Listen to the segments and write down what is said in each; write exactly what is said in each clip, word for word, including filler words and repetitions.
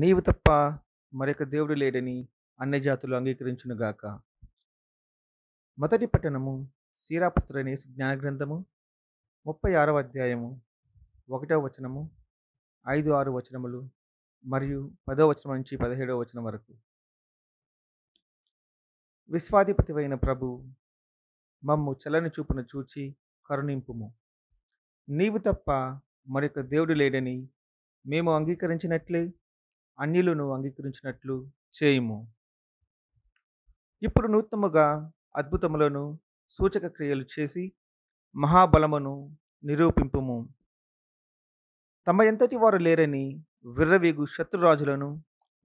నీవు తప్ప మరొక దేవుడు లేడని అన్ని జాతులు అంగీకరించునుగాక. మొదటి పట్టణము సీరాపుత్రుని జ్ఞానగ్రంథము ముప్పై ఆరవ అధ్యాయము ఒకటవ వచనము, ఐదు ఆరు వచనములు మరియు పదో వచనం నుంచి పదిహేడవ వచనం వరకు. విశ్వాధిపతివైన ప్రభు మమ్ము చలని చూపును చూచి కరుణింపుము. నీవు తప్ప మరొక దేవుడు లేడని మేము అంగీకరించినట్లే అన్యులను అంగీకరించినట్లు చేయుము. ఇప్పుడు నూతనముగా అద్భుతములను సూచక క్రియలు చేసి మహాబలమును నిరూపింపుము. తమ ఎంతటి వారు లేరని విర్రవీగు శత్రురాజులను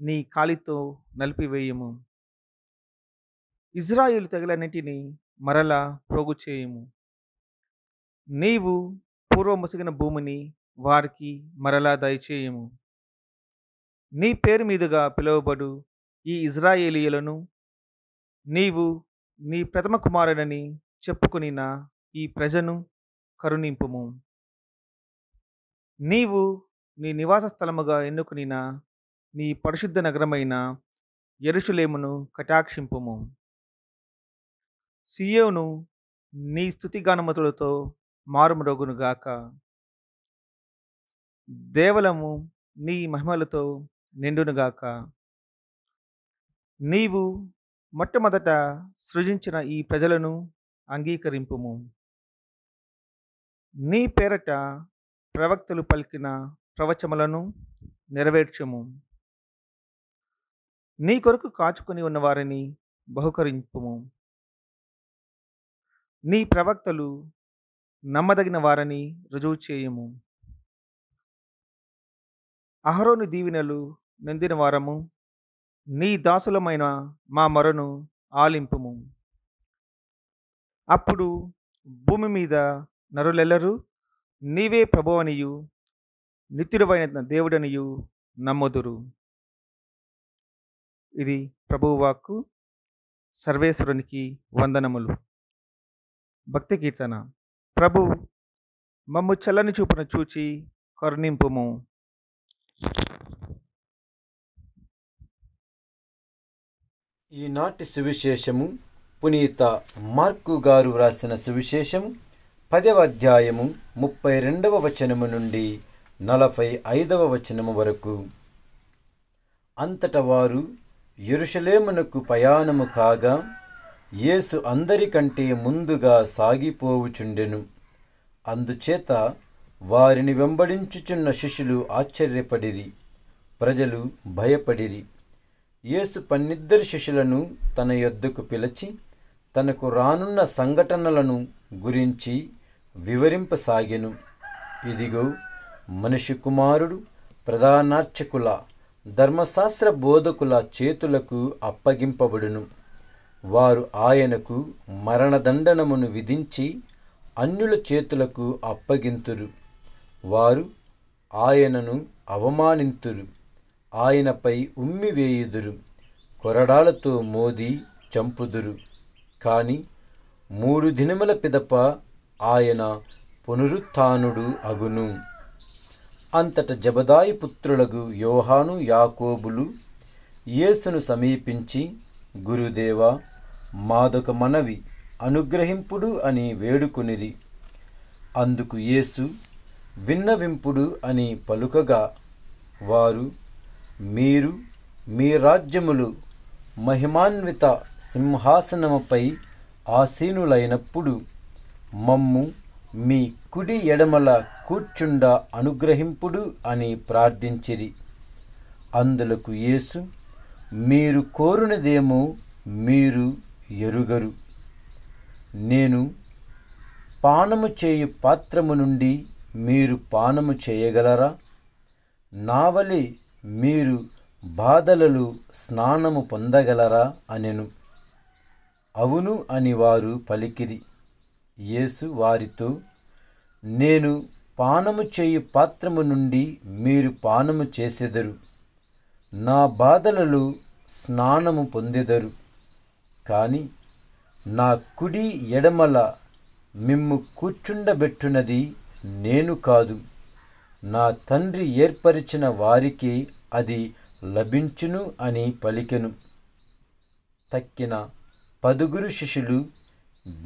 నీ కాలితో నలిపివేయము. ఇజ్రాయేలు తెగలన్నిటినీ మరలా ప్రోగు చేయుము. నీవు పూర్వముసిగిన భూమిని వారికి మరలా దయచేయము. నీ పేరు మీదుగా పిలువబడు ఈ ఇజ్రాయేలీయులను నీవు నీ ప్రథమ కుమారుడని చెప్పుకొనిన ఈ ప్రజను కరుణింపుము. నీవు నీ నివాస స్థలముగా ఎన్నుకొనిన నీ పరిశుద్ధ నగరమైన యెరూషలేమును కటాక్షింపుము. సియోను నీ స్తుతిగానమతులతో మారుమ్రోగునుగాక. దేవలము నీ మహిమలతో నిండునుగాక. నీవు మొట్టమొదట సృజించిన ఈ ప్రజలను అంగీకరింపుము. నీ పేరట ప్రవక్తలు పలికిన ప్రవచనములను నెరవేర్చుము. నీ కొరకు కాచుకొని ఉన్నవారిని బహుకరింపుము. నీ ప్రవక్తలు నమ్మదగిన వారని రుజువు చేయుము. అహరోను దీవెనలు నిందిన వారము నీ దాసులమైన మా మొరను ఆలింపుము. అప్పుడు భూమి మీద నరులెల్లరూ నీవే ప్రభువనియు నిత్యుడవైన దేవుడనియు నమ్ముదురు. ఇది ప్రభువాక్కు. సర్వేశ్వరునికి వందనములు. భక్తి కీర్తన. ప్రభు మమ్ము చల్లని చూపును చూచి కరుణింపుము. ఈనాటి సువిశేషము పునీత మార్కు గారు వ్రాసిన సువిశేషం పదవ అధ్యాయము ముప్పై రెండవ వచనము నుండి నలభై ఐదవ వచనము వరకు. అంతట వారు యెరూషలేమునకు ప్రయాణము కాగా యేసు అందరికంటే ముందుగా సాగిపోవుచుండెను. అందుచేత వారిని వెంబడించుచున్న శిష్యులు ఆశ్చర్యపడిరి, ప్రజలు భయపడిరి. యేసు పన్నిద్దరు శిష్యులను తన యొద్దకు పిలిచి తనకు రానున్న సంఘటనలను గురించి వివరింపసాగెను. ఇదిగో మనిషి కుమారుడు ప్రధానార్చకుల ధర్మశాస్త్ర బోధకుల చేతులకు అప్పగింపబడును. వారు ఆయనకు మరణదండనమును విధించి అన్యుల చేతులకు అప్పగింతురు. వారు ఆయనను అవమానింతురు, ఆయనపై ఉమ్మివేయుదురు, కొరడాలతో మోది చంపుదురు. కాని మూడు దినముల పిదప ఆయన పునరుత్థానుడు అగును. అంతట జబదాయి పుత్రులకు యోహాను, యాకోబులు యేసును సమీపించి, గురుదేవా, మాదొక మనవి అనుగ్రహింపుడు అని వేడుకొనిరి. అందుకు యేసు విన్నవింపుడు అని పలుకగా వారు, మీరు మీ రాజ్యములు మహిమాన్విత సింహాసనముపై ఆసీనులైనప్పుడు మమ్ము మీ కుడి ఎడమల కూర్చుండ అనుగ్రహింపుడు అని ప్రార్థించిరి. అందులకు యేసు, మీరు కోరునదేమో మీరు ఎరుగరు. నేను పానము చేయు పాత్రము నుండి మీరు పానము చేయగలరా? నావలే మీరు బాధలలో స్నానము పొందగలరా అనెను. అవును అని వారు పలికిరి. యేసు వారితో, నేను పానము చేయు పాత్రము నుండి మీరు పానము చేసెదరు, నా బాధలలో స్నానము పొందెదరు. కాని నా కుడి ఎడమల మిమ్ము కూర్చుండబెట్టునది నేను కాదు, నా తండ్రి ఏర్పరిచిన వారికి అది లభించును అని పలికెను. తక్కిన పదుగురు శిష్యులు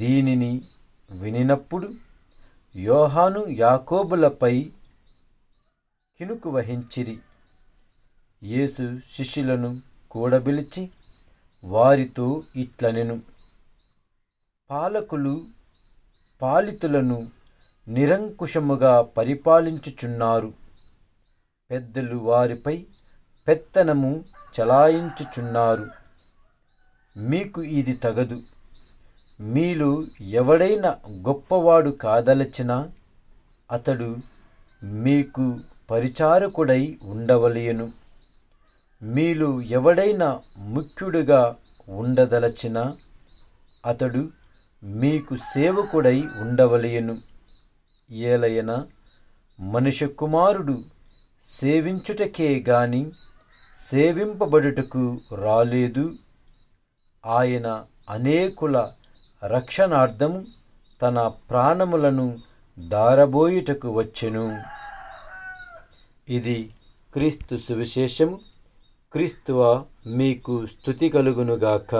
దీనిని వినినప్పుడు యోహాను యాకోబులపై కినుకు వహించిరి. యేసు శిష్యులను కూడబిలిచి వారితో ఇట్లనెను: పాలకులు పాలితులను నిరంకుశముగా పరిపాలించుచున్నారు. పెద్దలు వారిపై పెత్తనము చలాయించుచున్నారు. మీకు ఇది తగదు. మీలో ఎవడైనా గొప్పవాడు కాదలచినా అతడు మీకు పరిచారకుడై ఉండవలెను. మీలో ఎవడైనా ముఖ్యుడుగా ఉండదలచినా అతడు మీకు సేవకుడై ఉండవలెను. ఏలయన మనుష్య కుమారుడు సేవించుటకే గాని సేవింపబడుటకు రాలేదు. ఆయన అనేకుల రక్షణార్థం తన ప్రాణములను దారబోయుటకు వచ్చెను. ఇది క్రీస్తు సువిశేషము. క్రీస్తువా మీకు స్తుతి కలుగునుగాక.